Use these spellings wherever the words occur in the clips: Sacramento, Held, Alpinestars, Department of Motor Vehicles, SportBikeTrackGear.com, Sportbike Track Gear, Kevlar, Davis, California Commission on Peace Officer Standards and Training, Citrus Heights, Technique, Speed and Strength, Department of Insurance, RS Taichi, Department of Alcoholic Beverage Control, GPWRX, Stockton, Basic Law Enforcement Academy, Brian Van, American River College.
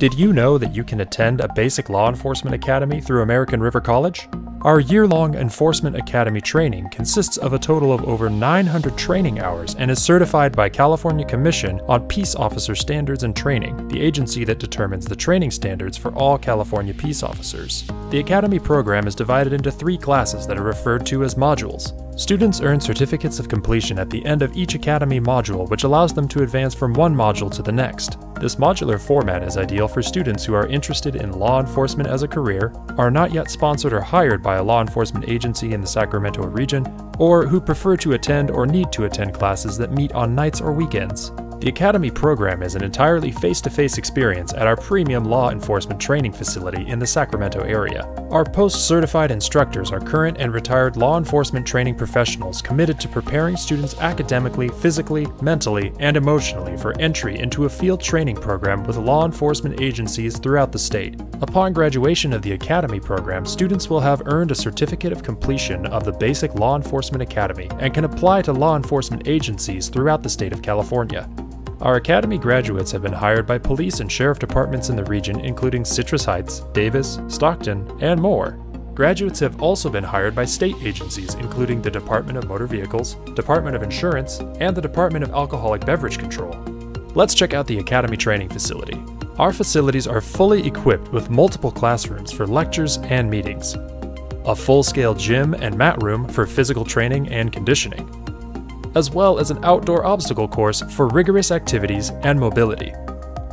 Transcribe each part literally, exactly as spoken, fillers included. Did you know that you can attend a basic law enforcement academy through American River College? Our year-long enforcement academy training consists of a total of over nine hundred training hours and is certified by California Commission on Peace Officer Standards and Training, the agency that determines the training standards for all California peace officers. The academy program is divided into three classes that are referred to as modules. Students earn certificates of completion at the end of each academy module, which allows them to advance from one module to the next. This modular format is ideal for students who are interested in law enforcement as a career, are not yet sponsored or hired by a law enforcement agency in the Sacramento region, or who prefer to attend or need to attend classes that meet on nights or weekends. The academy program is an entirely face-to-face experience at our premium law enforcement training facility in the Sacramento area. Our post-certified instructors are current and retired law enforcement training professionals committed to preparing students academically, physically, mentally, and emotionally for entry into a field training program with law enforcement agencies throughout the state. Upon graduation of the academy program, students will have earned a certificate of completion of the Basic Law Enforcement Academy and can apply to law enforcement agencies throughout the state of California. Our academy graduates have been hired by police and sheriff departments in the region, including Citrus Heights, Davis, Stockton, and more. Graduates have also been hired by state agencies, including the Department of Motor Vehicles, Department of Insurance, and the Department of Alcoholic Beverage Control. Let's check out the academy training facility. Our facilities are fully equipped with multiple classrooms for lectures and meetings, a full-scale gym and mat room for physical training and conditioning, as well as an outdoor obstacle course for rigorous activities and mobility,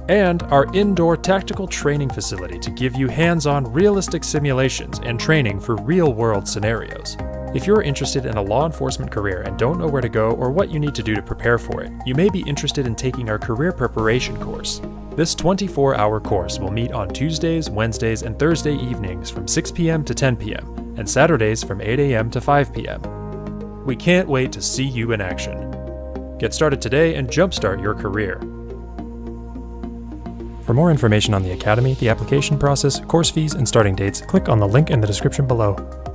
and our indoor tactical training facility to give you hands-on realistic simulations and training for real-world scenarios. If you're interested in a law enforcement career and don't know where to go or what you need to do to prepare for it, you may be interested in taking our career preparation course. This twenty-four hour course will meet on Tuesdays, Wednesdays, and Thursday evenings from six p m to ten p m, and Saturdays from eight a m to five p m We can't wait to see you in action. Get started today and jumpstart your career. For more information on the academy, the application process, course fees, and starting dates, click on the link in the description below.